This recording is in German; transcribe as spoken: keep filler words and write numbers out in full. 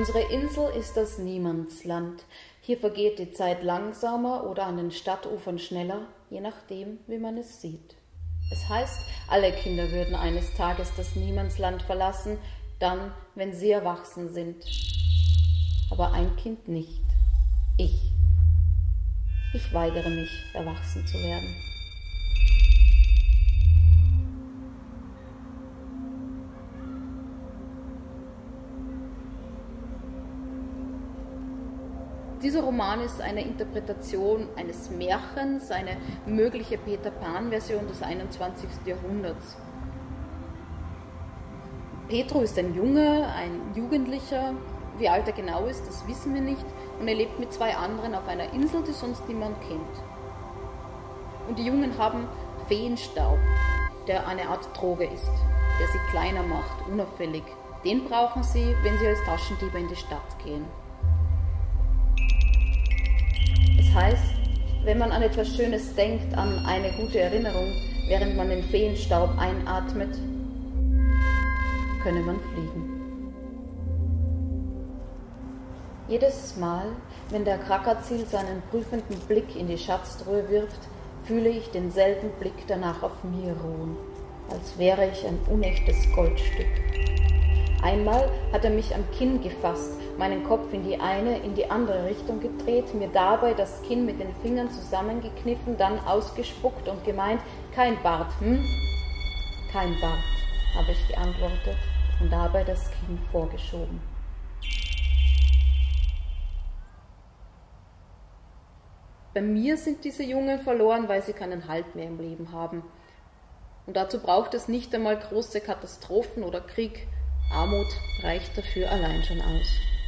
Unsere Insel ist das Niemandsland. Hier vergeht die Zeit langsamer oder an den Stadtufern schneller, je nachdem, wie man es sieht. Es heißt, alle Kinder würden eines Tages das Niemandsland verlassen, dann, wenn sie erwachsen sind. Aber ein Kind nicht. Ich. Ich weigere mich, erwachsen zu werden. Dieser Roman ist eine Interpretation eines Märchens, eine mögliche Peter Pan-Version des einundzwanzigsten Jahrhunderts. Pedro ist ein Junge, ein Jugendlicher. Wie alt er genau ist, das wissen wir nicht. Und er lebt mit zwei anderen auf einer Insel, die sonst niemand kennt. Und die Jungen haben Feenstaub, der eine Art Droge ist, der sie kleiner macht, unauffällig. Den brauchen sie, wenn sie als Taschendiebe in die Stadt gehen. Das heißt, wenn man an etwas Schönes denkt, an eine gute Erinnerung, während man den Feenstaub einatmet, könne man fliegen. Jedes Mal, wenn der Krakaziel seinen prüfenden Blick in die Schatztruhe wirft, fühle ich denselben Blick danach auf mir ruhen, als wäre ich ein unechtes Goldstück. Einmal hat er mich am Kinn gefasst, meinen Kopf in die eine, in die andere Richtung gedreht, mir dabei das Kinn mit den Fingern zusammengekniffen, dann ausgespuckt und gemeint, kein Bart, hm? Kein Bart, habe ich geantwortet und dabei das Kinn vorgeschoben. Bei mir sind diese Jungen verloren, weil sie keinen Halt mehr im Leben haben. Und dazu braucht es nicht einmal große Katastrophen oder Krieg. Armut reicht dafür allein schon aus.